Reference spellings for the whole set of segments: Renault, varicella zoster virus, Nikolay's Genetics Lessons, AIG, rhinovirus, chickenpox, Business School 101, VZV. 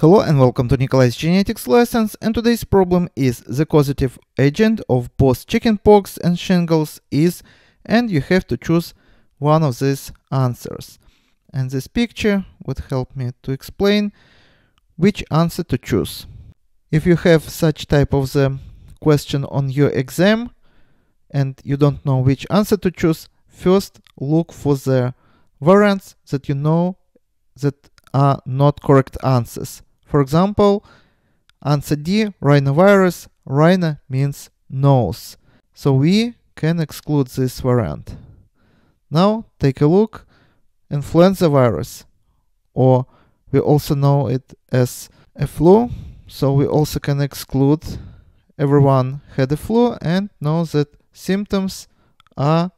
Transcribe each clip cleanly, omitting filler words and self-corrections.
Hello and welcome to Nikolai's Genetics Lessons, and today's problem is the causative agent of both chickenpox and shingles is, and you have to choose one of these answers. And this picture would help me to explain which answer to choose. If you have such type of the question on your exam and you don't know which answer to choose, first look for the variants that you know that are not correct answers. For example, answer D, rhinovirus, rhino means nose. So we can exclude this variant. Now take a look, influenza virus, or we also know it as a flu. So we also can exclude everyone had a flu and know that symptoms are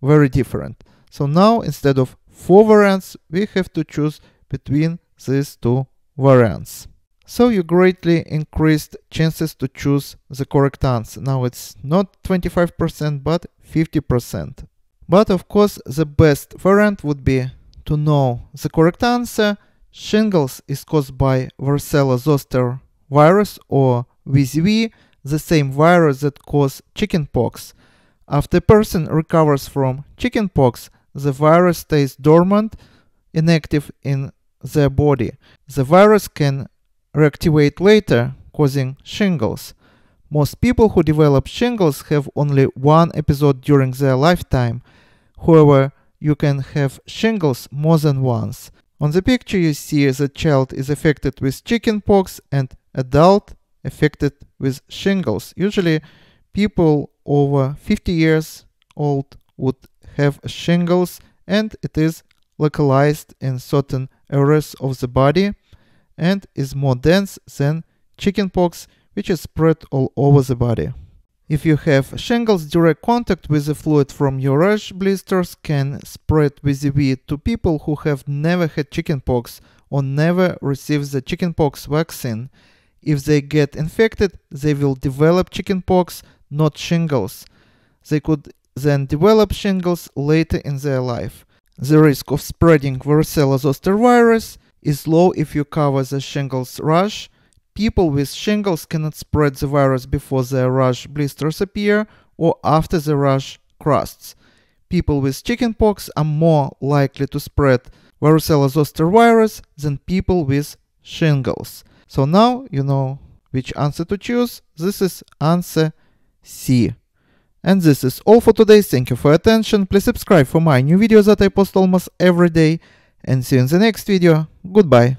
very different. So now instead of four variants, we have to choose between these two variants. So you greatly increased chances to choose the correct answer. Now it's not 25%, but 50%. But of course, the best variant would be to know the correct answer. Shingles is caused by varicella zoster virus, or VZV, the same virus that causes chickenpox. After a person recovers from chickenpox, the virus stays dormant, inactive in their body. The virus can reactivate later, causing shingles. Most people who develop shingles have only one episode during their lifetime. However, you can have shingles more than once. On the picture you see the child is affected with chickenpox and adult affected with shingles. Usually people over 50 years old would have shingles, and it is localized in certain areas of the body and is more dense than chickenpox, which is spread all over the body. If you have shingles, direct contact with the fluid from your rash blisters can spread VZV to people who have never had chickenpox or never received the chickenpox vaccine. If they get infected, they will develop chickenpox, not shingles. They could then develop shingles later in their life. The risk of spreading varicella zoster virus is low if you cover the shingles rash. People with shingles cannot spread the virus before their rash blisters appear or after the rash crusts. People with chickenpox are more likely to spread varicella zoster virus than people with shingles. So now you know which answer to choose. This is answer C. And this is all for today. Thank you for attention. Please subscribe for my new videos that I post almost every day. And see you in the next video. Goodbye.